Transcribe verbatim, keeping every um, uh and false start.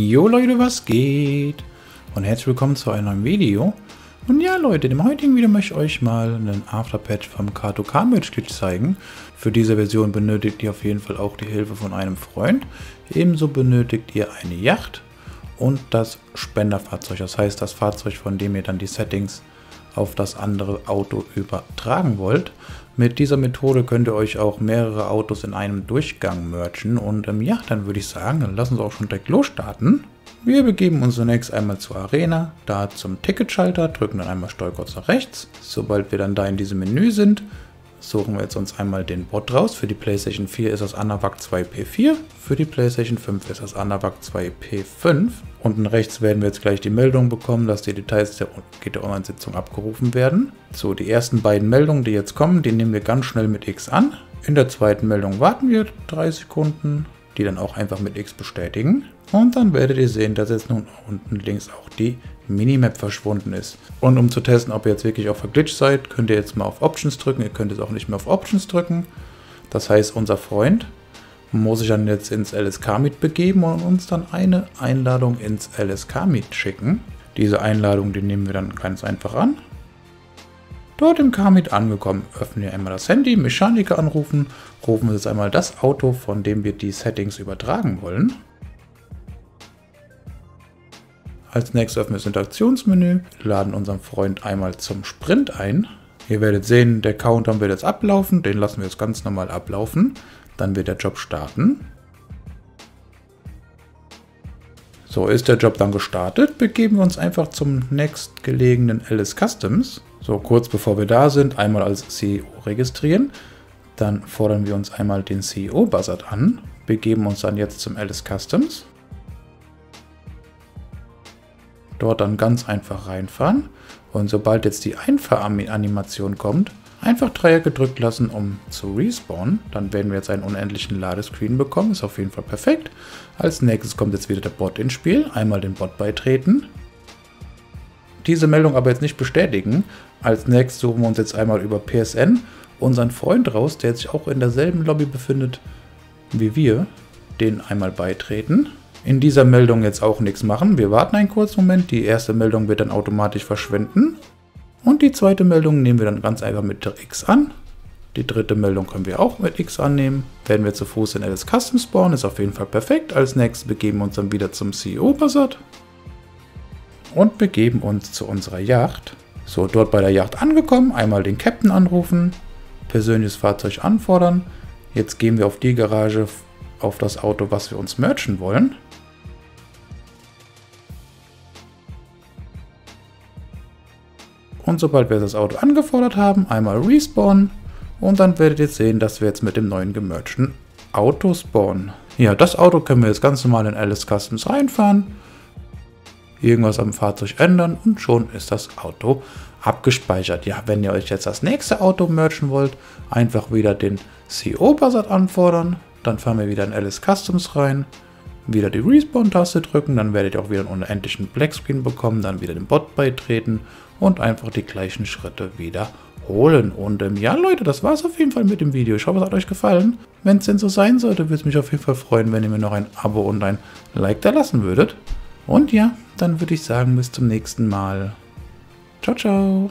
Jo Leute, was geht? Und herzlich willkommen zu einem neuen Video. Und ja Leute, im heutigen Video möchte ich euch mal einen Afterpatch vom Car to Car Merge Glitch zeigen. Für diese Version benötigt ihr auf jeden Fall auch die Hilfe von einem Freund. Ebenso benötigt ihr eine Yacht und das Spenderfahrzeug. Das heißt, das Fahrzeug, von dem ihr dann die Settings auf das andere Auto übertragen wollt. Mit dieser Methode könnt ihr euch auch mehrere Autos in einem Durchgang mergen. Und ähm, ja, dann würde ich sagen, dann lassen wir auch schon direkt losstarten. Wir begeben uns zunächst einmal zur Arena, da zum Ticketschalter, drücken dann einmal Steuerkreuz nach rechts. Sobald wir dann da in diesem Menü sind, suchen wir jetzt uns einmal den Bot raus. Für die PlayStation vier ist das Anavac zwei P vier, für die PlayStation fünf ist das Anavac zwei P fünf. Unten rechts werden wir jetzt gleich die Meldung bekommen, dass die Details der G T A-Online-Sitzung abgerufen werden. So, die ersten beiden Meldungen, die jetzt kommen, die nehmen wir ganz schnell mit X an. In der zweiten Meldung warten wir drei Sekunden, die dann auch einfach mit X bestätigen. Und dann werdet ihr sehen, dass jetzt nun unten links auch die Minimap verschwunden ist. Und um zu testen, ob ihr jetzt wirklich auch verglitscht seid, könnt ihr jetzt mal auf Options drücken. Ihr könnt jetzt auch nicht mehr auf Options drücken. Das heißt, unser Freund muss sich dann jetzt ins L S K-Meet begeben und uns dann eine Einladung ins L S K-Meet schicken. Diese Einladung, die nehmen wir dann ganz einfach an. Dort im Car-Meet angekommen, öffnen wir einmal das Handy, Mechaniker anrufen, rufen wir jetzt einmal das Auto, von dem wir die Settings übertragen wollen. Als nächstes öffnen wir das Interaktionsmenü, laden unseren Freund einmal zum Sprint ein. Ihr werdet sehen, der Countdown wird jetzt ablaufen, den lassen wir jetzt ganz normal ablaufen. Dann wird der Job starten. So, ist der Job dann gestartet, begeben wir uns einfach zum nächstgelegenen L S Customs. So, kurz bevor wir da sind, einmal als C E O registrieren. Dann fordern wir uns einmal den C E O-Buzzard an, begeben uns dann jetzt zum L S Customs. Dort dann ganz einfach reinfahren und sobald jetzt die Einfahranimation kommt, einfach Dreier gedrückt lassen, um zu respawnen. Dann werden wir jetzt einen unendlichen Ladescreen bekommen. Ist auf jeden Fall perfekt. Als nächstes kommt jetzt wieder der Bot ins Spiel. Einmal den Bot beitreten. Diese Meldung aber jetzt nicht bestätigen. Als nächstes suchen wir uns jetzt einmal über P S N unseren Freund raus, der sich auch in derselben Lobby befindet wie wir. Den einmal beitreten. In dieser Meldung jetzt auch nichts machen. Wir warten einen kurzen Moment. Die erste Meldung wird dann automatisch verschwinden. Und die zweite Meldung nehmen wir dann ganz einfach mit X an. Die dritte Meldung können wir auch mit X annehmen. Werden wir zu Fuß in L S Custom spawnen, ist auf jeden Fall perfekt. Als nächstes begeben wir uns dann wieder zum C E O-Passat und begeben uns zu unserer Yacht. So, dort bei der Yacht angekommen, einmal den Captain anrufen, persönliches Fahrzeug anfordern. Jetzt gehen wir auf die Garage, auf das Auto, was wir uns merchen wollen. Und sobald wir das Auto angefordert haben, einmal respawnen und dann werdet ihr sehen, dass wir jetzt mit dem neuen gemerchten Auto spawnen. Ja, das Auto können wir jetzt ganz normal in L S Customs reinfahren, irgendwas am Fahrzeug ändern und schon ist das Auto abgespeichert. Ja, wenn ihr euch jetzt das nächste Auto merchen wollt, einfach wieder den C E O-Buzzard anfordern, dann fahren wir wieder in L S Customs rein, wieder die Respawn-Taste drücken, dann werdet ihr auch wieder einen unendlichen Blackscreen bekommen, dann wieder dem Bot beitreten und einfach die gleichen Schritte wiederholen. Und ähm, ja Leute, das war es auf jeden Fall mit dem Video. Ich hoffe, es hat euch gefallen. Wenn es denn so sein sollte, würde es mich auf jeden Fall freuen, wenn ihr mir noch ein Abo und ein Like da lassen würdet. Und ja, dann würde ich sagen, bis zum nächsten Mal. Ciao, ciao.